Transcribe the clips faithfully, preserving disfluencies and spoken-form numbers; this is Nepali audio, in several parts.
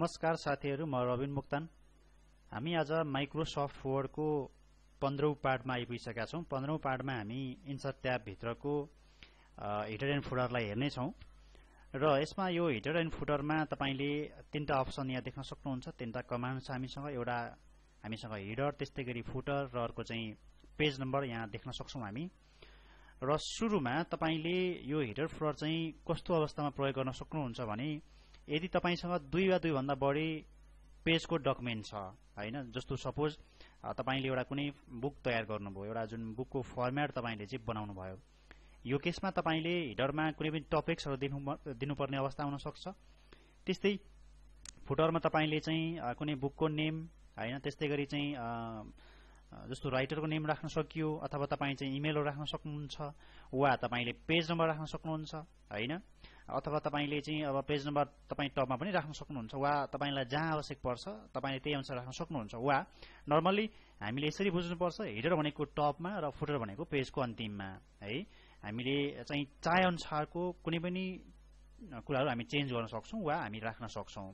नमस्कार साथीहरु, म रबिन मोक्तान। हामी आज माइक्रोसफ्ट वर्ड को पन्ध्रौं पार्टमा आइपुगेका छौं। पन्ध्रौं पार्टमा हामी इन्सर्ट ट्याब भित्रको हेडर एन्ड फुटरलाई हेर्ने छौं र यसमा यो हेडर एन्ड फुटरमा तपाईले तीनटा अप्सन यहाँ देख्न सक्नुहुन्छ। तीनटा कमान्ड छ हामीसँग, एउटा हामीसँग हेडर, त्यसैगरी फुटर र अर्को चाहिँ पेज नम्बर यहाँ देख्न सक्छौं हामी। र सुरुमा तपाईले यो हेडर फुटर चाहिँ कस्तो अवस्थामा प्रयोग गर्न सक्नुहुन्छ भने यदि तपाईसँग दुई वा दुई भन्दा बढी पेजको डकुमेन्ट छ हैन, जस्तो सपोज तपाईले एउटा कुनै बुक तयार गर्नुभयो, एउटा जुन बुकको फर्म्याट तपाईले चाहिँ बनाउनु भयो, यो केसमा तपाईले हेडरमा कुनै पनि टपिक्सहरु दिनुपर्ने अवस्था आउन सक्छ। त्यस्तै फुटरमा तपाईले चाहिँ कुनै बुकको नेम हैन, त्यसैगरी चाहिँ जस्तो राइटरको नेम राख्न सकियो अथवा तपाई चाहिँ इमेलहरु राख्न सक्नुहुन्छ वा तपाईले पेज नम्बर राख्न सक्नुहुन्छ हैन, अथवा तपाईले चाहिँ अब पेज नम्बर तपाई टपमा पनि राख्न सक्नुहुन्छ वा तपाईलाई जहाँ आवश्यक पर्छ तपाईले त्यही अनुसार राख्न सक्नुहुन्छ वा नर्मली हामीले यसरी बुझ्नुपर्छ, हेडर भनेको टपमा र फुटर भनेको पेजको अन्तिममा है। हामीले चाहिँ चाहे अनुसारको कुनै पनि कुराहरु हामी चेन्ज गर्न सक्छौं वा हामी राख्न सक्छौं।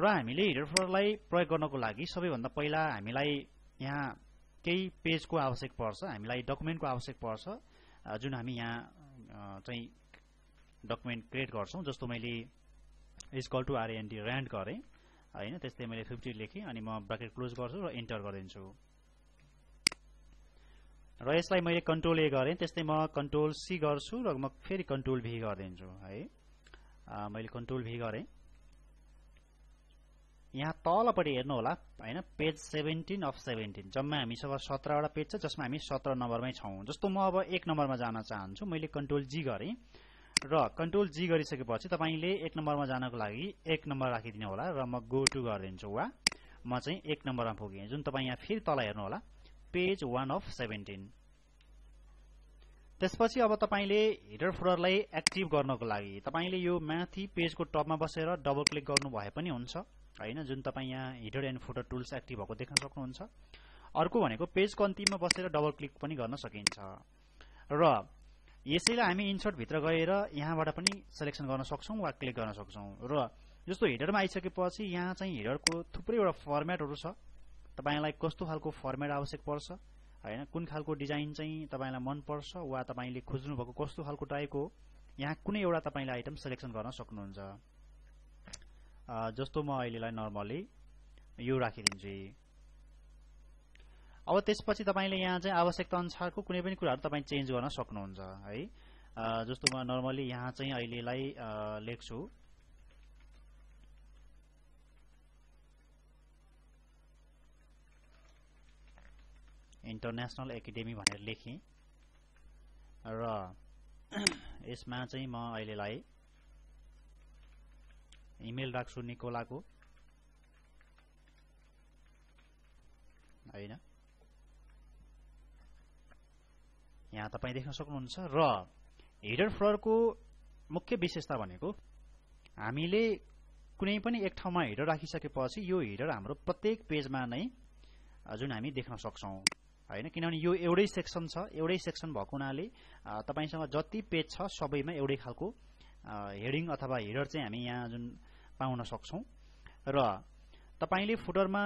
र हामीले हेडर फुटरलाई प्रयोग गर्नको लागि सबैभन्दा पहिला हामीलाई यहाँ केही पेजको आवश्यक पर्छ, हामीलाई डकुमेन्टको आवश्यक पर्छ जुन हामी यहाँ चाहिँ डकुमेन्ट क्रिएट गर्छौं। जस्तो मैले इक्वल टु आरएनडी रेन्ट गरे हैन, त्यस्तै मैले पचास लेखे अनि म ब्राकेट क्लोज गर्छु र इन्टर गरिदिन्छु र यसलाई मैले कन्ट्रोल ए गरे, त्यस्तै म कन्ट्रोल सी गर्छु र म फेरि कन्ट्रोल भी गरिदिन्छु है। मैले कन्ट्रोल भी गरे। यहाँ तलपटि हेर्नु होला हैन, पेज सत्रह अफ सत्रह, जम्मा हामीसँग सत्रह वटा पेज छ जसमा हामी सत्रह नम्बरमै छौं। जस्तो म अब एक नम्बरमा जान चाहन्छु, मैले कन्ट्रोल जी गरे र कन्ट्रोल जी गरिसकेपछि तपाईले एक नम्बरमा जानको लागि एक नम्बर राखिदिनु होला र म गो टु गरिदिन्छु वा म चाहिँ एक नम्बरमा पुगे, जुन तपाई यहाँ फेरि तल हेर्नु होला पेज एक अफ सत्रह। त्यसपछि अब तपाईले हेडर फुटरलाई एक्टिभ गर्नको लागि तपाईले यो माथि पेजको टपमा बसेर डबल क्लिक गर्नु भए पनि हुन्छ हैन, जुन तपाई यहाँ header and footer tools active भएको देख्न सक्नुहुन्छ। अर्को भनेको पेजको अन्तिममा बसेर डबल क्लिक पनि गर्न सकिन्छ र यसैले हामी इन्सर्ट भित्र गएर यहाँबाट पनि सिलेक्सन गर्न सक्छौं वा क्लिक गर्न सक्छौं। र जस्तो हेडरमा आइसकेपछि यहाँ चाहिँ हेडरको थुप्रैवटा फर्म्याटहरु छ, तपाईलाई कस्तो खालको फर्म्याट आवश्यक पर्छ हैन, कुन खालको डिजाइन चाहिँ तपाईलाई मन पर्छ वा तपाईले खोज्नु भएको कस्तो खालको टाइपको, यहाँ कुनै एउटा तपाईले आइटम सिलेक्सन गर्न सक्नुहुन्छ। जस्तो म अहिलेलाई नर्मली यो राखिदिन्छु। अब त्यसपछि तपाईले यहाँ चाहिँ आवश्यकता अनुसारको कुनै पनि कुराहरु तपाई चेन्ज गर्न सक्नुहुन्छ है। जस्तो म नर्मली यहाँ चाहिँ अहिलेलाई लेख्छु इन्टरनेशनल एकेडेमी भनेर लेखेँ र यसमा चाहिँ म अहिलेलाई इमेल राख्छु निकोलाको हैन, यहाँ तपाई देख्न सक्नुहुन्छ। र हेडर फुटरको मुख्य विशेषता भनेको हामीले कुनै पनि एक ठाउँमा हेडर राखिसकेपछि यो हेडर हाम्रो प्रत्येक पेजमा नै जुन हामी देख्न सक्छौं हैन, किनभने यो एउटै सेक्सन छ। एउटै सेक्सन भएको हुनाले तपाईसँग जति पेज छ सबैमा एउटै खालको हेडिङ अथवा हेडर चाहिँ हामी यहाँ जुन पाउन सक्छौं। र तपाईले फुटरमा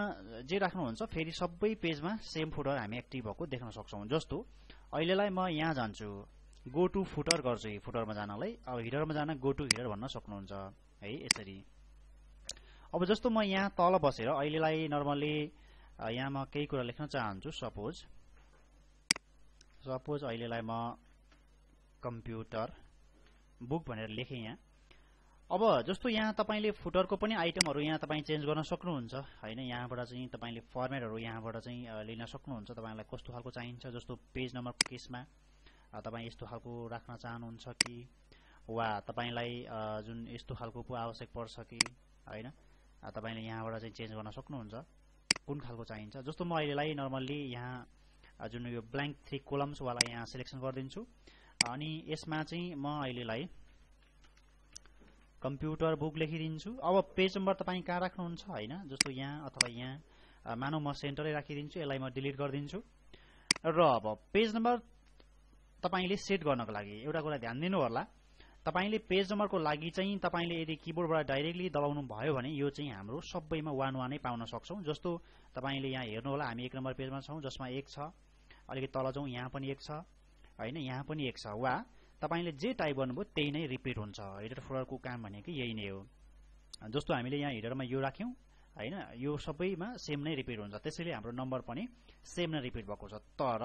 जे राख्नुहुन्छ फेरि सबै पेजमा सेम फुटर हामी एक्टिभ भएको देख्न सक्छौं। जस्तो अहिलेलाई म यहाँ जान्छु, गो टु फुटर गर्छु फुटरमा जानलाई, अब हेडरमा जान गो टु हेडर भन्न सक्नुहुन्छ है यसरी। अब जस्तो म यहाँ तल बसेर अहिलेलाई नर्मली यहाँ म केही कुरा लेख्न चाहन्छु, सपोज सपोज अहिलेलाई म कम्प्युटर बुक भनेर लेखेँ यहाँ। अब जस्तो यहाँ तपाईले फुटरको पनि आइटमहरु यहाँ तपाई चेन्ज गर्न सक्नुहुन्छ हैन, यहाँबाट चाहिँ तपाईले फर्म्याटहरु यहाँबाट चाहिँ लिन सक्नुहुन्छ तपाईलाई कस्तो खालको चाहिन्छ। जस्तो पेज नम्बरको केसमा तपाई यस्तो खालको राख्न चाहनुहुन्छ कि वा तपाईलाई जुन यस्तो खालको पो आवश्यक पर्छ कि हैन, तपाईले यहाँबाट चाहिँ चेन्ज गर्न सक्नुहुन्छ कुन खालको चाहिन्छ। जस्तो म अहिलेलाई नर्मल्ली यहाँ जुन यो ब्ल्याङ्क थ्री कोलम्स वाला यहाँ सिलेक्सन गर्दिन्छु अनि यसमा चाहिँ म अहिलेलाई कम्प्युटर बुक लेखिदिन्छु। अब पेज नम्बर तपाई कहाँ राख्नुहुन्छ हैन, जस्तो यहाँ अथवा यहाँ मानौ म सेन्टरै राखिदिन्छु, यसलाई म डिलिट गरिदिन्छु। र अब पेज नम्बर तपाईले सेट गर्नको लागि एउटा कुरा ध्यान दिनु होला, तपाईले पेज नम्बर को लागि चाहिँ तपाईले यदि कीबोर्डबाट डाइरेक्टली दबाउनु भयो भने यो चाहिँ हाम्रो सबैमा वान वानै पाउन सक्छौ। जस्तो तपाईले यहाँ हेर्नु होला हामी एक नम्बर पेजमा छौ जसमा एक छ, अलिकति तल जाऊ यहाँ पनि एक छ, हैन यहाँ पनि एक छ, वा तपाईले जे टाइप गर्नुभयो त्यही नै रिपिट हुन्छ। हेडर फुटरको काम भनेको यही नै हो। जस्तो हामीले यहाँ हेडरमा यो राख्यौ हैन, यो सबैमा सेम नै रिपिट हुन्छ, त्यसैले हाम्रो नम्बर पनि सेम नै रिपिट भएको छ। तर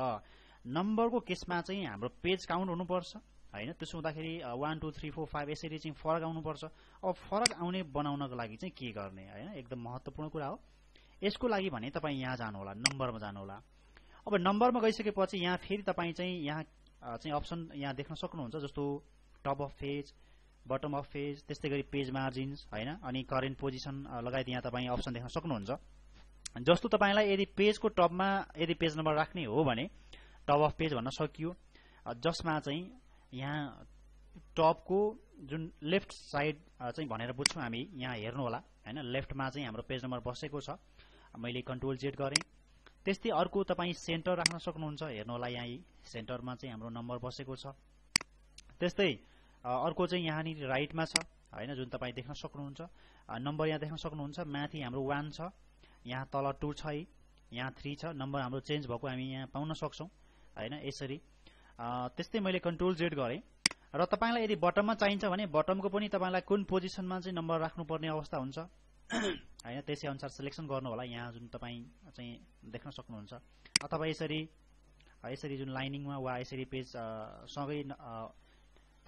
नम्बरको केसमा चाहिँ हाम्रो पेज काउन्ट हुनुपर्छ हैन, त्यसो हुँदाखेरि एक दुई तीन चार पाँच यसरी चाहिँ फरक आउनु पर्छ। अब फरक आउने बनाउनको लागि चाहिँ के गर्ने हैन, एकदम महत्त्वपूर्ण कुरा हो। यसको लागि भने तपाई यहाँ जानु होला, नम्बरमा जानु होला। अब नम्बरमा गइसकेपछि यहाँ फेरि तपाई चाहिँ यहाँ चाहिँ अप्सन यहाँ देख्न सक्नुहुन्छ, जस्तो top of page, bottom of page, त्यस्तै गरी पेज मार्जिन्स हैन, अनि करेन्ट पोजिसन लगायत यहाँ तपाई अप्सन देख्न सक्नुहुन्छ। जस्तो तपाईलाई यदि पेजको टपमा यदि पेज नम्बर राख्ने हो भने टप अफ पेज भन्न सकियो, जसमा चाहिँ यहाँ टप को जुन लेफ्ट साइड चाहिँ भनेर बुझ्छौं हामी। यहाँ हेर्नु होला हैन, लेफ्टमा चाहिँ हाम्रो पेज नम्बर बसेको छ, मैले कन्ट्रोल जेड गरे। त्यस्तै अर्को तपाई सेन्टर राख्न सक्नुहुन्छ, हेर्नु होला यहाँ सेन्टरमा चाहिँ हाम्रो नम्बर बसेको छ। त्यस्तै अर्को चाहिँ यहाँ नि राइटमा छ हैन, जुन तपाई देख्न सक्नुहुन्छ नम्बर यहाँ देख्न सक्नुहुन्छ। माथि हाम्रो एक छ, यहाँ तल दुई छ, यहाँ तीन छ, नम्बर हाम्रो चेन्ज भएको हामी यहाँ पाउन सक्छौं हैन, यसरी। त्यस्तै मैले कन्ट्रोल जेड गरे र तपाईलाई यदि बटममा चाहिन्छ भने बटमको पनि तपाईलाई कुन पोजिसनमा चाहिँ नम्बर राख्नुपर्ने अवस्था हुन्छ हैन, त्यसै अनुसार सिलेक्सन गर्नु होला। यहाँ जुन तपाई चाहिँ देख्न सक्नुहुन्छ अथवा यसरी यसरी जुन लाइनिङमा वा यसरी पेज सँगै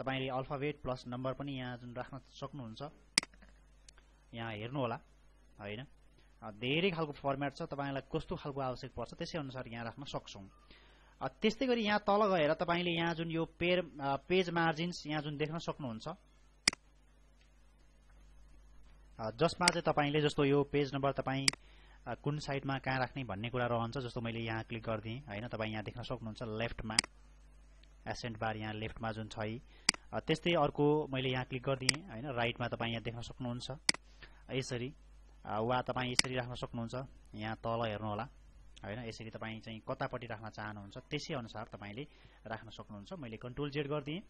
तपाईले अल्फाबेट प्लस नम्बर पनि यहाँ जुन राख्न सक्नुहुन्छ। यहाँ हेर्नु होला हैन, धेरै खालको फर्म्याट छ, तपाईलाई कस्तो खालको आवश्यक पर्छ त्यसै अनुसार यहाँ राख्न सक्छौं। त्यस्तै गरी यहाँ तल गएर तपाईले यहाँ जुन यो पेर पेज मार्जिन्स यहाँ जुन देख्न सक्नुहुन्छ, जसमा चाहिँ तपाईले जस्तो यो पेज नम्बर तपाई कुन साइडमा कहाँ राख्ने भन्ने कुरा रहन्छ। जस्तो मैले यहाँ क्लिक गर्दिएँ हैन, तपाई यहाँ देख्न सक्नुहुन्छ लेफ्टमा एसेन्ट बार यहाँ लेफ्टमा जुन छ। त्यस्तै अर्को मैले यहाँ क्लिक गर्दिएँ हैन, राइटमा तपाई यहाँ देख्न सक्नुहुन्छ यसरी, वा तपाई यसरी राख्न सक्नुहुन्छ। यहाँ तल हेर्नु होला हैन, यसरी तपाई चाहिँ कतापट्टि राख्न चाहनुहुन्छ त्यसै अनुसार तपाईले राख्न सक्नुहुन्छ। मैले कन्ट्रोल जेड गर्दिएँ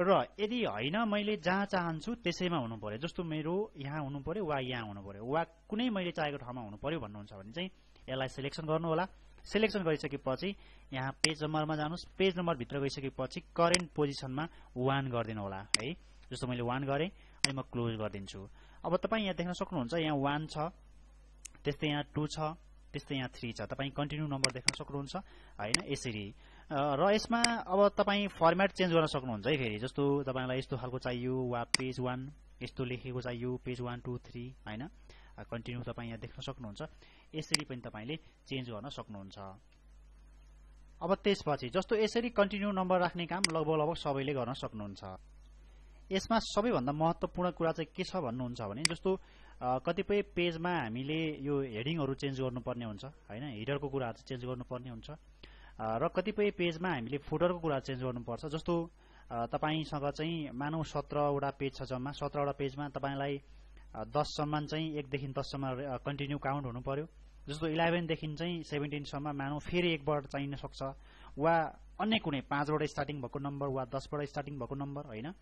र यदि हैन मैले जहाँ चाहन्छु त्यसैमा हुनु पर्यो, जस्तो मेरो यहाँ हुनु पर्यो वा यहाँ हुनु पर्यो वा कुनै मैले चाहेको ठाउँमा हुनु पर्यो भन्नुहुन्छ भने चाहिँ यसलाई सिलेक्सन गर्नु होला। सिलेक्सन गरिसकेपछि यहाँ पेज नम्बरमा जानुस्, पेज नम्बर भित्र गइसकेपछि करेन्ट पोजिसनमा एक गर्दिनु होला है, जस्तो मैले एक गरे अनि म क्लोज गर्दिन्छु। अब तपाई यहाँ देख्न सक्नुहुन्छ यहाँ एक छ, त्यस्तै यहाँ दुई छ, त्यस्तै यहाँ तीन छ, तपाई कन्टिन्यू नम्बर देख्न सक्नुहुन्छ हैन, यसरी। र यसमा अब तपाई फर्म्याट चेन्ज गर्न सक्नुहुन्छ है फेरि, जस्तो तपाईलाई यस्तो खालको चाहियो वा पेज एक यस्तो लेखेको चाहियो, पेज एक दुई तीन हैन, कन्टिन्यू तपाई यहाँ देख्न सक्नुहुन्छ। यसरी पनि तपाईले चेन्ज गर्न सक्नुहुन्छ। अब त्यसपछि जस्तो यसरी कन्टिन्यू नम्बर राख्ने काम लगभग लगभग सबैले गर्न सक्नुहुन्छ। यसमा सबैभन्दा महत्त्वपूर्ण कुरा चाहिँ के छ भन्नुहुन्छ भने, जस्तो कतिपय पेजमा हामीले यो हेडिङहरु चेन्ज गर्नुपर्ने हुन्छ हैन, हेडरको कुरा चेन्ज गर्नुपर्ने हुन्छ, र कतिपय पेजमा हामीले फुटरको कुरा चेन्ज गर्नुपर्छ। जस्तो तपाईसँग चाहिँ मानौ सत्रह वटा पेज छ, जम्मा सत्रह वटा पेजमा तपाईलाई दस सम्म चाहिँ एक देखि दस सम्म कन्टिन्यू काउन्ट हुनु पर्यो। जस्तो एघार देखि चाहिँ सत्रह सम्म मानौ फेरि एकबाट चाहिन सक्छ, वा अन्य कुनै पाँचबाट स्टार्टिङ भएको नम्बर वा दसबाट स्टार्टिङ भएको नम्बर हैन,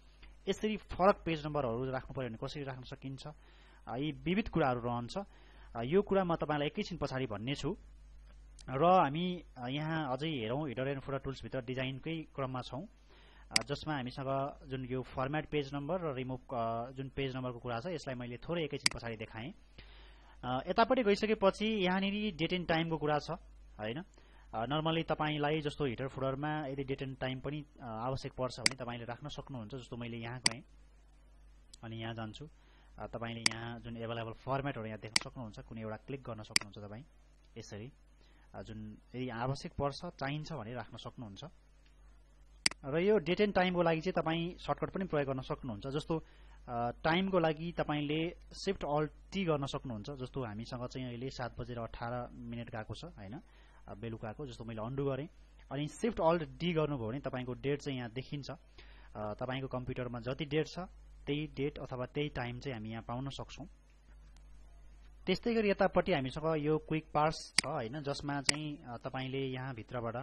यसरी फरक पेज नम्बरहरु राख्नु पर्यो भने कसरी राख्न सकिन्छ, यी विविध कुराहरु रहन्छ। यो कुरा म तपाईलाई एकैछिन पछाडी भन्ने छु। र हामी यहाँ अझै हेरौं हेडर एन्ड फुटर टुल्स भित्र डिजाइनकै क्रममा छौं, जसमा हामीसँग जुन यो फर्म्याट पेज नम्बर र रिमुभ जुन पेज नम्बरको कुरा छ यसलाई मैले थोरै एकैछिन पछाडी देखाएँ। यतापट्टि गइसकेपछि यहाँनेरि डेट एन्ड टाइमको कुरा छ हैन। नर्मली तपाईलाई जस्तो हेडर फुटरमा यदि डेट एन्ड टाइम पनि आवश्यक पर्छ भने तपाईले राख्न सक्नुहुन्छ। जस्तो मैले यहाँ गएँ अनि यहाँ जान्छु, तपाईले यहाँ जुन एभेलेबल फर्म्याटहरु यहाँ देख्न सक्नुहुन्छ, कुनै एउटा क्लिक गर्न सक्नुहुन्छ तपाई यसरी, जुन यदि आवश्यक पर्छ चाहिन्छ भने राख्न सक्नुहुन्छ। र यो डेट एन्ड टाइमको लागि चाहिँ तपाई सर्टकट पनि प्रयोग गर्न सक्नुहुन्छ। जस्तो टाइमको लागि तपाईले शिफ्ट अल्ट टी गर्न सक्नुहुन्छ। जस्तो हामीसँग चाहिँ अहिले सात बजेर अठार मिनेट गएको छ हैन, बेलुकाको, जस्तो मैले अन्डु गरे अनि शिफ्ट अल्ट डी गर्नुभयो भने तपाईको डेट चाहिँ यहाँ देखिन्छ। तपाईको कम्प्युटरमा जति डेट छ त्यही डेट अथवा त्यही टाइम चाहिँ हामी यहाँ पाउन सक्छौं। त्यस्तै गरी यतापट्टि हामीसँग यो क्विक पार्स छ हैन, जसमा चाहिँ तपाईले यहाँ भित्रबाट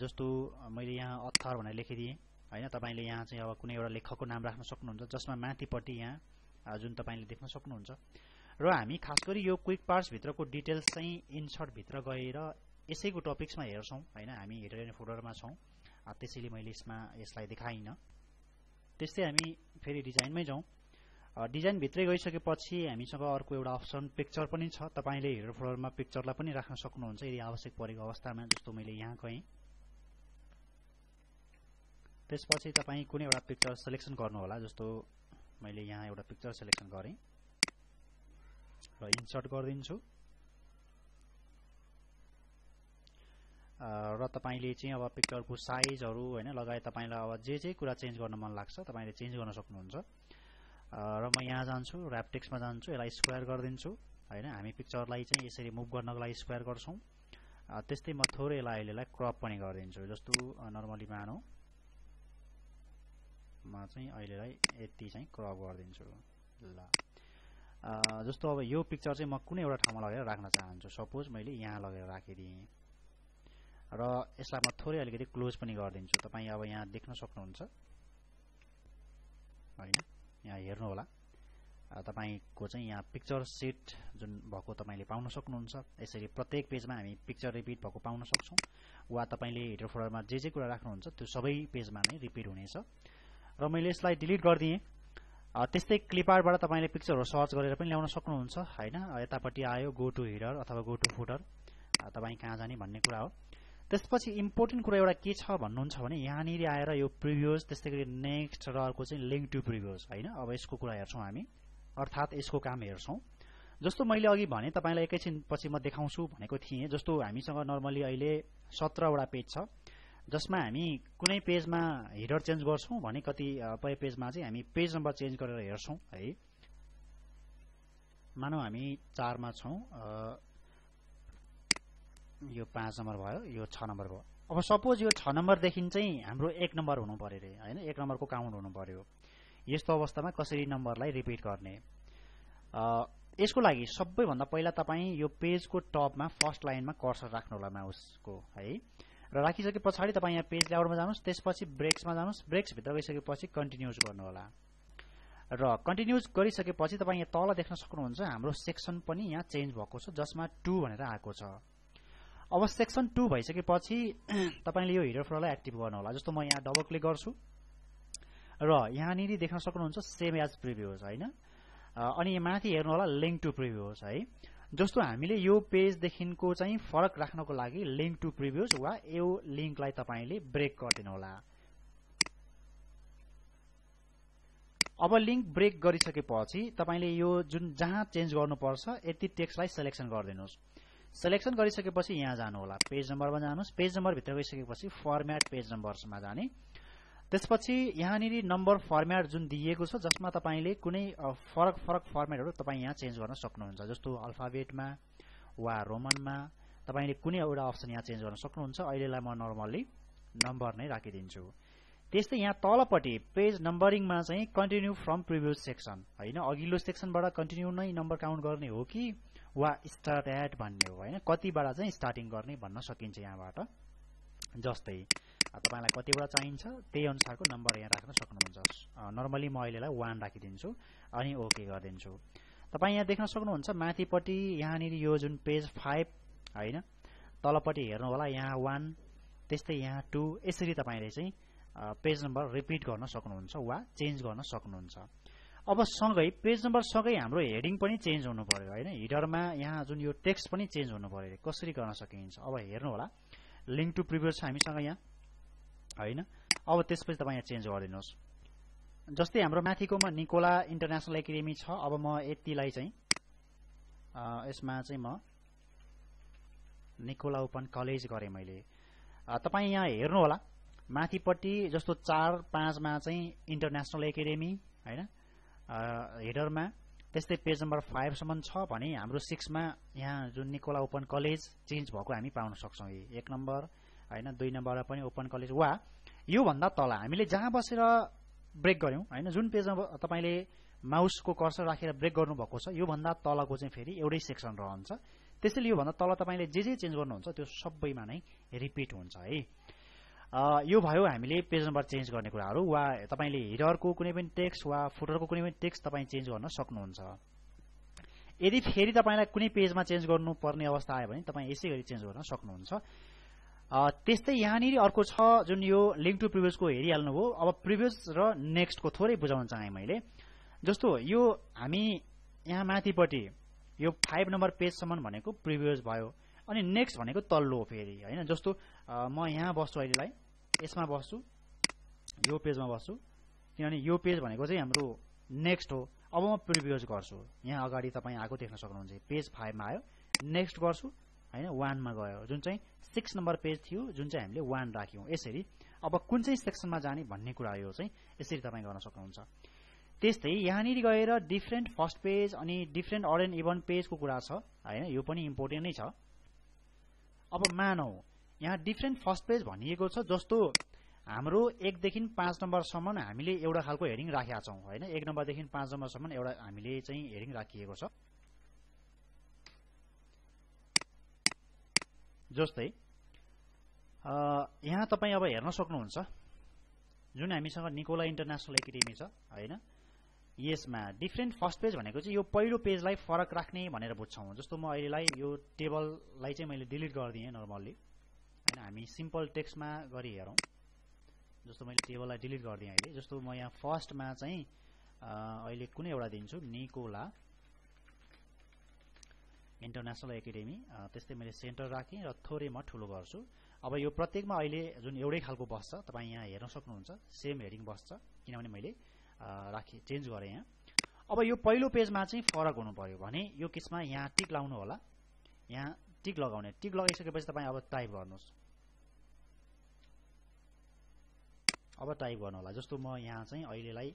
जस्तो मैले यहाँ अथार भनेर लेखिदिएँ हैन तपाईले यहाँ चाहिँ अब कुनै एउटा लेखकको नाम राख्न सक्नुहुन्छ जसमा माथिपट्टि यहाँ जुन तपाईले देख्न सक्नुहुन्छ र हामी खासगरी यो क्विक पार्ट्स भित्रको डिटेल्स चाहिँ इन्सर्ट भित्र गएर यसैको टपिक्समा हेर्छौं हैन हामी हेडर एन्ड फोल्डरमा छौं त्यसैले मैले यसमा यसलाई देखाइन त्यस्तै हामी फेरि डिजाइनमै जाउँ डिजाइन भित्रै गइसकेपछि हामीसँग अर्को एउटा अप्सन पिक्चर पनि छ तपाईले हेडर फोल्डरमा पिक्चरलाई पनि राख्न सक्नुहुन्छ यदि आवश्यक परेको अवस्थामा जस्तो मैले यहाँ कहे त्यसपछि तपाई कुनै एउटा पिक्चर सेलेक्सन गर्नु होला जस्तो मैले यहाँ एउटा पिक्चर सेलेक्सन गरे र इन्सर्ट गर्दिन्छु र तपाईले चाहिँ अब पिक्चरको साइजहरु हैन लगाए तपाईलाई अब जे जे कुरा चेन्ज गर्न मन लाग्छ तपाईले चेन्ज गर्न सक्नुहुन्छ र म यहाँ जान्छु र्याप टेक्स्टमा जान्छु यसलाई स्क्वायर गर्दिन्छु हैन हामी पिक्चरलाई चाहिँ यसरी मुभ गर्नको लागि स्क्वायर गर्छौं त्यस्तै म थोरै यसलाई अहिलेलाई क्रप पनि गर्दिन्छु जस्तो नर्मली मानौ म चाहिँ अहिलेलाई यति चाहिँ क्रप गर्दिन्छु ल जस्तो अब यो पिक्चर चाहिँ म कुनै एउटा ठाउँमा लगेर राख्न चाहन्छु सपोज मैले यहाँ लगेर राखिदिएँ र यसलाई म थोरै अलिकति क्लोज पनि गर्दिन्छु तपाई अब यहाँ देख्न सक्नुहुन्छ हैन यहाँ हेर्नु होला तपाईको चाहिँ यहाँ पिक्चर सेट जुन भएको तपाईले पाउन सक्नुहुन्छ यसरी प्रत्येक पेजमा हामी पिक्चर रिपिट भएको पाउन सक्छौं वा तपाईले हेडर फोल्डरमा जे जे कुरा राख्नुहुन्छ त्यो सबै पेजमा नै रिपिट हुनेछ र मैले यसलाई डिलिट गर्दिए त्यस्तै क्लिपआर्टबाट तपाईले पिक्चरहरु सर्च गरेर पनि ल्याउन सक्नुहुन्छ हैन यतापट्टि आयो गो टु हेडर अथवा गो टु फुटर तपाई कहाँ जाने भन्ने कुरा हो त्यसपछि इम्पोर्टेन्ट कुरा एउटा के छ भन्नुहुन्छ भने यहाँ निरी आएर यो प्रिभ्युज त्यसैगरी नेक्स्ट र अर्को चाहिँ लिंक टु प्रिभ्युज हैन अब यसको कुरा हेर्छौं हामी अर्थात यसको काम हेर्छौं जस्तो मैले अघि भने तपाईलाई एकैछिन पछि म देखाउँछु भनेको थिए जस्तो हामीसँग नर्मली अहिले सत्र वटा पेज छ जसमा हामी कुनै पेजमा हेडर चेन्ज गर्छौं भने कति पय पेजमा चाहिँ हामी पेज नम्बर चेन्ज गरेर हेर्छौं है मानौ हामी चार मा छौं यो पाँच नम्बर भयो यो छ नम्बर भयो अब सपोज यो छ नम्बर देखिन चाहिँ हाम्रो एक नम्बर हुनु पर्यो रे हैन एक नम्बरको काउन्ट हुनु पर्यो यस्तो अवस्थामा कसरी नम्बरलाई रिपिट गर्ने अ यसको लागि सबैभन्दा पहिला तपाई यो पेजको टपमा फर्स्ट लाइनमा कर्सर राख्नु होला माउसको है र राखिसके पछाडी तपाई यहाँ पेज लेआउटमा जानुस् त्यसपछि ब्रेक्समा जानुस् ब्रेक्स भित्र गइसकेपछि कन्टिन्युज गर्नु होला र कन्टिन्युज गरिसकेपछि तपाई यहाँ तल देख्न सक्नुहुन्छ हाम्रो सेक्सन पनि यहाँ चेन्ज भएको छ जसमा टु भनेर आएको छ अब सेक्सन टु भइसकेपछि तपाईले यो हेडर फोल्डरलाई एक्टिभ गर्नु होला जस्तो म यहाँ डबल क्लिक गर्छु र यहाँ निरी देख्न सक्नुहुन्छ सेम एज प्रिभ्युज हैन अनि यहाँ माथि हेर्नु होला लिंक टु प्रिभ्युज है जस्तो हामीले यो पेज देखिनको चाहिँ फरक राख्नको लागि लिंक टु प्रिभ्युज वा यो लिंकलाई तपाईले ब्रेक गर्दिनु होला अब लिंक ब्रेक गरिसकेपछि तपाईले यो जुन जहाँ चेन्ज गर्नुपर्छ यति टेक्स्टलाई सेलेक्सन गर्दिनुस् सेलेक्सन गरिसकेपछि यहाँ जानु होला पेज नम्बरमा जानुस् पेज नम्बर भित्र गइसकेपछि फर्म्याट पेज नम्बर्समा जाने त्यसपछि यहाँ निरी नम्बर फर्म्याट जुन दिएको छ जसमा तपाईले कुनै फरक फरक फर्म्याटहरु तपाई यहाँ चेन्ज गर्न सक्नुहुन्छ जस्तो अल्फाबेटमा वा रोमनमा तपाईले कुनै एउटा अप्सन यहाँ चेन्ज गर्न सक्नुहुन्छ अहिलेलाई म नर्मल्ली नम्बर नै राखिदिन्छु त्यस्तै यहाँ तलपटी पेज नम्बरिङमा चाहिँ कन्टिन्यू फ्रम प्रिभियस सेक्सन हैन अघिल्लो सेक्सनबाट कन्टिन्यू नै नम्बर काउन्ट गर्ने हो कि वा स्टार्ट एट भन्ने हो हैन कतिबाट चाहिँ स्टार्टिङ गर्ने भन्न सकिन्छ यहाँबाट जस्तै तपाईलाई कतिवटा चाहिन्छ त्यही अनुसारको नम्बर यहाँ राख्न सक्नुहुन्छ नर्मली म अहिलेलाई एक राखिदिन्छु अनि ओके गर्दिन्छु तपाई यहाँ देख्न सक्नुहुन्छ माथिपट्टि यहाँ निरी यो जुन पेज पाँच हैन तलपट्टि हेर्नु होला यहाँ एक त्यस्तै यहाँ दुई यसरी तपाईले चाहिँ पेज नम्बर रिपिट गर्न सक्नुहुन्छ वा चेन्ज गर्न सक्नुहुन्छ अब सँगै पेज नम्बर सँगै हाम्रो हेडिङ पनि चेन्ज हुनु पर्यो हैन हेडरमा यहाँ जुन यो टेक्स्ट पनि चेन्ज हुनु पर्यो कसरी गर्न सकिन्छ अब हेर्नु होला लिंक टु प्रिभियस हामीसँग यहाँ हैन अब त्यसपछि तपाई यहाँ चेन्ज गर्दिनुस् जस्तै हाम्रो माथिकोमा निकोला इन्टरनेशनल एकेडेमी छ अब म यतिलाई चाहिँ यसमा चाहिँ म निकोला ओपन कलेज गरे मैले तपाई यहाँ हेर्नु होला माथिपट्टि जस्तो चार पाँच मा चाहिँ इन्टरनेशनल एकेडेमी हैन हेडरमा त्यस्तै पेज नम्बर पाँच सम्म छ भने हाम्रो छ मा यहाँ जुन निकोला ओपन कलेज चेन्ज भएको हामी पाउन सक्छौं एक नम्बर हैन दुई नम्बरमा पनि ओपन कलेज वा यो भन्दा तल हामीले जहाँ बसेर ब्रेक गर्यौं हैन जुन पेजमा तपाईले माउसको कर्सर राखेर ब्रेक गर्नु भएको छ यो भन्दा तलको चाहिँ फेरि एउटै सेक्सन रहन्छ त्यसैले यो भन्दा तल तपाईले जे जे चेन्ज गर्नुहुन्छ त्यो सबैमा नै रिपिट हुन्छ है यो भयो हामीले पेज नम्बर चेन्ज गर्ने कुराहरु वा तपाईले हेडर को कुनै पनि टेक्स्ट वा फुटर को कुनै पनि टेक्स्ट तपाई चेन्ज गर्न सक्नुहुन्छ। यदि फेरि तपाईलाई कुनै पेजमा चेन्ज गर्नु पर्ने अवस्था आयो भने तपाई यसै गरी चेन्ज गर्न सक्नुहुन्छ। त्यस्तै यहाँ नि अर्को छ जुन यो लिंक टु प्रिभियस को हेरिहाल्नु हो। अब प्रिभियस र नेक्स्ट को थोरै बुझाउन चाहे मैले। जस्तो यो हामी यहाँ माथिपटि यो पाँच नम्बर पेज सम्म भनेको प्रिभियस भयो अनि नेक्स्ट भनेको तल्लो फेरि हैन। जस्तो म यहाँ बस्छु अहिलेलाई यसमा बस्छु यो पेजमा बस्छु किनभने यो पेज भनेको चाहिँ हाम्रो नेक्स्ट हो। अब म प्रिभियस गर्छु यहाँ अगाडि तपाई आको देख्न सक्नुहुन्छ पेज पाँच मा आयो नेक्स्ट गर्छु हैन एक मा गयो जुन चाहिँ छ नम्बर पेज थियो जुन चाहिँ हामीले एक राख्यौ। यसरी अब कुन चाहिँ सेक्सनमा जाने भन्ने कुरा यो चाहिँ यसरी तपाई गर्न सक्नुहुन्छ। त्यस्तै यहाँ नि गएर डिफरेंट फर्स्ट पेज अनि different odd and even page को कुरा छ हैन। यो पनि इम्पोर्टेन्ट नै छ। अब मानौ यहाँ डिफरेंट फर्स्ट पेज भनिएको छ जस्तो हाम्रो एक देखि पाँच नम्बर सम्म हामीले एउटा खालको हेडिङ राखेका छौं हैन। एक नम्बर देखि पाँच नम्बर सम्म एउटा हामीले चाहिँ हेडिङ राखिएको छ। जस्तै अ यहाँ तपाई अब हेर्न सक्नुहुन्छ जुन हामीसँग निकोला इन्टरनेशनल एकाडेमी छ हैन। यसमा डिफरेंट फर्स्ट पेज भनेको चाहिँ यो पहिलो पेजलाई फरक राख्ने भनेर बुझ्छौं। जस्तो म अहिलेलाई यो टेबललाई चाहिँ मैले डिलिट गर्दिए नर्मल्ली हैन। हामी सिम्पल टेक्स्टमा गरी हेरौं। जस्तो मैले टेबललाई डिलिट गर्दिए अहिले। जस्तो म यहाँ फर्स्टमा चाहिँ अहिले कुनै एउटा दिन्छु निकोला इन्टरनेशनल एकाडेमी। त्यस्तै मैले सेन्टर राखेँ र थोरै म ठुलो गर्छु। अब यो प्रत्येकमा अहिले जुन एउटै खालको बस्छ तपाई यहाँ हेर्न सक्नुहुन्छ सेम हेडिङ बस्छ किनभने मैले राखे चेन्ज गरे यहाँ। अब यो पहिलो पेजमा चाहिँ फरक हुनु पर्यो भने यो केसमा यहाँ टिक लाउनु होला। यहाँ टिक लगाउने टिक लगाइसकेपछि तपाई अब टाइप गर्नुस्। अब टाइप गर्नु होला। जस्तो म यहाँ चाहिँ अहिलेलाई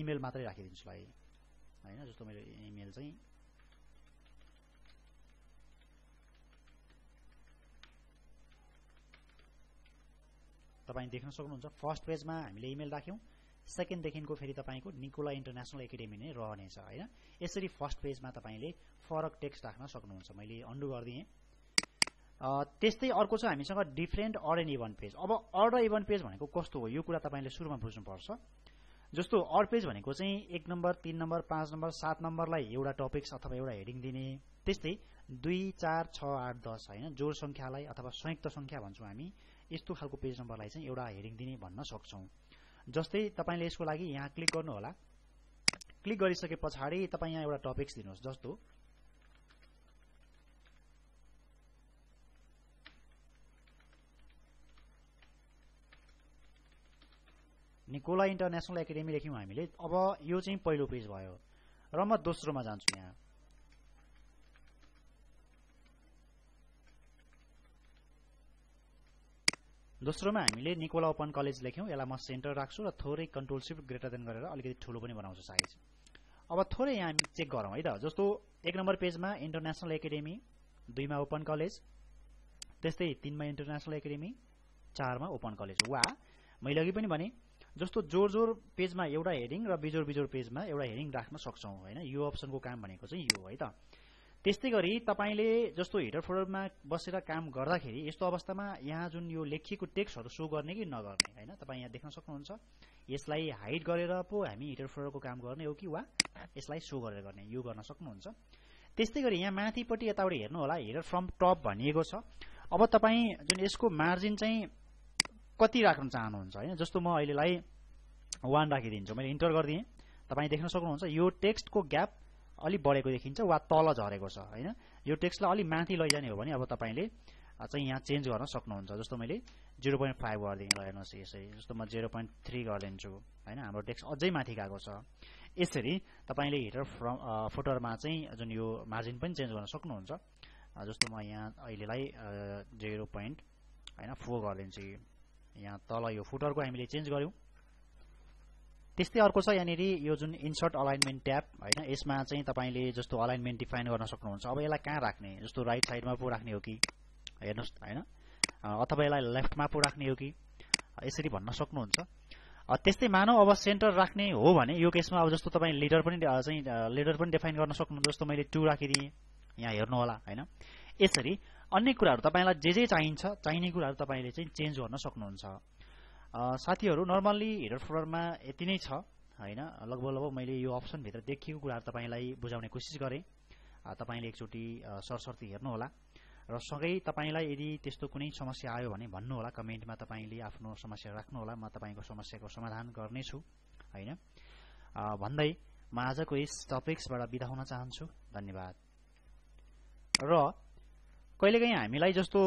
इमेल मात्रै राखिदिन्छु लागि हैन। जस्तो मेरो इमेल चाहिँ तपाई देख्न सक्नुहुन्छ फर्स्ट पेजमा हामीले इमेल राख्यौ। सेकेन्ड देखिको फेरि तपाईको निकोला इन्टरनेशनल एकाडेमी नै रहनेछ हैन। यसरी फर्स्ट पेजमा तपाईले फरक टेक्स्ट राख्न सक्नुहुन्छ। मैले अन्डु गर्दिए। त्यस्तै अर्को छ हामीसँग different odd and even page. अब ऑड र इभन पेज भनेको कस्तो हो यो कुरा तपाईले सुरुमा बुझ्नु पर्छ। जस्तो ऑड पेज भनेको चाहिँ एक नम्बर तीन नम्बर पाँच नम्बर सात नम्बरलाई एउटा टपिक्स अथवा एउटा हेडिङ दिने। त्यस्तै दुई चार छ आठ दस हैन जोड संख्यालाई अथवा संयुक्त संख्या भन्छौं हामी। यस्तो खालको पेज नम्बरलाई चाहिँ एउटा हेडिङ दिने भन्न सक्छौं। जस्तै तपाईले यसको लागि यहाँ क्लिक गर्नु होला। क्लिक गरिसकेपछि तपाई यहाँ एउटा टपिक्स दिनुस्। जस्तो निकोला इन्टरनेशनल एकाडेमी लेख्यौं हामीले। अब यो चाहिँ पहिलो पेज भयो र म दोस्रोमा जान्छु। यहाँ दोस्रोमा हामीले निकोला ओपन कलेज लेख्यौं। यसलाई म सेन्टर राख्छु र थोरै कन्ट्रोल शिफ्ट ग्रेटर देन गरेर अलिकति ठूलो पनि बनाउँछु साइज। अब थोरै यहाँ हामी चेक गरौं है त। जस्तो एक नम्बर पेजमा इन्टरनेशनल एकाडेमी, दुई मा ओपन कलेज, त्यस्तै तीन मा इन्टरनेशनल एकाडेमी, चार मा ओपन कलेज। वा मैले अघि पनि भने जस्तो जोर जोर पेजमा एउटा हेडिङ र बिजोर बिजोर पेजमा एउटा हेडिङ राख्न सक्छौं हैन। यो अप्सनको काम भनेको चाहिँ यो है त। त्यस्तै गरी तपाईले जस्तो हेडर फोल्डरमा बसेर काम गर्दाखेरि यस्तो अवस्थामा यहाँ जुन यो लेखिएको टेक्स्टहरु शो गर्ने कि नगर्ने हैन तपाई यहाँ देख्न सक्नुहुन्छ। यसलाई हाइड गरेर पो हामी हेडर फोल्डरको काम गर्ने हो कि वा यसलाई शो गरेर गर्ने यो गर्न सक्नुहुन्छ। त्यस्तै गरी यहाँ माथिपटि यताउडे हेर्नु होला हेडर फ्रम टप भनिएको छ। अब तपाई जुन यसको मार्जिन चाहिँ कति राख्न चाहनुहुन्छ हैन। जस्तो म अहिलेलाई एक राखिदिन्छु। मैले इन्टर गर्दिए। तपाई देख्न सक्नुहुन्छ यो टेक्स्टको ग्याप अलि बढेको देखिन्छ वा तल झरेको छ हैन। यो टेक्स्टलाई अलि माथि लैजाने हो भने अब तपाईले चाहिँ यहाँ चेन्ज गर्न सक्नुहुन्छ। जस्तो मैले शून्य दशमलव पाँच गर्दिए ल हेर्नुस् यसरी। जस्तो म शून्य दशमलव तीन गरिदिन्छु हैन। हाम्रो टेक्स्ट अझै माथि गएको छ। यसरी तपाईले हेडर फुटरमा चाहिँ जुन यो मार्जिन पनि चेन्ज गर्न सक्नुहुन्छ। जस्तो म यहाँ अहिलेलाई शून्य हैन चार गरिदिन्छु। यहाँ तल यो फुटरको हामीले चेन्ज गर्यौं। त्यस्तै अर्को छ यानेरी यो जुन इन्सर्ट अलाइनमेन्ट ट्याब हैन। यसमा चाहिँ तपाईले जस्तो अलाइनमेन्ट डिफाइन गर्न सक्नुहुन्छ। अब यसलाई कहाँ राख्ने जस्तो राइट साइडमा पो राख्ने हो कि हेर्नुस् हैन अथवा यसलाई लेफ्टमा पो राख्ने हो कि यसरी भन्न सक्नुहुन्छ। त्यस्तै मानौ अब सेन्टर राख्ने हो भने यो केसमा अब जस्तो तपाई लिडर पनि चाहिँ लिडर पनि डिफाइन गर्न सक्नुहुन्छ। जस्तो मैले दुई राखिदिए यहाँ हेर्नु होला हैन। यसरी अन्य कुराहरु तपाईलाई जे जे चाहिन्छ चाहिने कुराहरु तपाईले चाहिँ चेन्ज गर्न सक्नुहुन्छ। साथीहरु नर्मल्ली हेडर फुटरमा यति नै छ हैन, लगभग लगभग मैले यो अप्सन भित्र देखिएको कुराहरु तपाईलाई बुझाउने कोसिस गरे। तपाईले एकचोटी सरसर्ती हेर्नु होला र सँगै तपाईलाई यदि त्यस्तो कुनै समस्या आयो भने भन्नु होला, कमेन्टमा तपाईले आफ्नो समस्या राख्नु होला, म तपाईको समस्याको समाधान गर्नेछु हैन। भन्दै म आजको यस टपिक्सबाट बिदा हुन चाहन्छु। धन्यवाद। र कहिलेकाहीँ हामीलाई जस्तो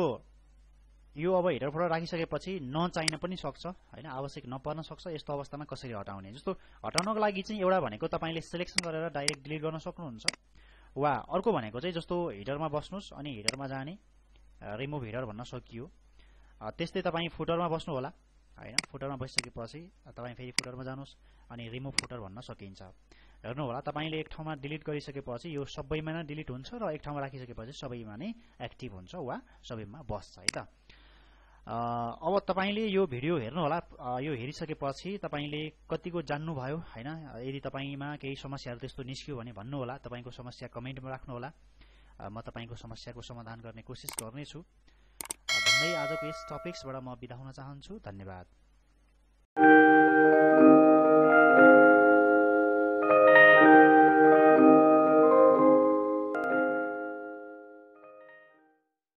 यो अब हेडर फुटर राखिसकेपछि नचाहिन पनि सक्छ हैन, आवश्यक नपर्न सक्छ। यस्तो अवस्थामा कसरी हटाउने? जस्तो हटाउनको लागि चाहिँ एउटा भनेको तपाईले सिलेक्सन गरेर डाइरेक्ट डिलिट गर्न सक्नुहुन्छ, वा अर्को भनेको चाहिँ जस्तो हेडरमा बस्नुस् अनि हेडरमा जाने रिमुभ हेडर भन्न सकियो। त्यस्तै तपाई फुटरमा बस्नु होला हैन, फुटरमा बसिसकेपछि तपाई फेरि फुटरमा जानुस् अनि रिमुभ फुटर भन्न सकिन्छ। हेर्नु होला तपाईले एक ठाउँमा डिलिट गरिसकेपछि यो सबैमा नै डिलिट हुन्छ र एक ठाउँमा राखिसकेपछि सबैमा नै एक्टिभ हुन्छ वा सबैमा बस्छ है त। अब तपाईले यो भिडियो हेर्नु होला, यो हेरिसकेपछि तपाईले कतिको जान्नु भयो हैन। यदि तपाईमा केही समस्याहरु त्यस्तो निस्कियो भने भन्नु होला, तपाईको समस्या कमेन्टमा राख्नु होला, म तपाईको समस्याको समाधान गर्ने कोसिस गर्नेछु। भन्दै आजको यस टपिक्सबाट म बिदा हुन चाहन्छु। धन्यवाद।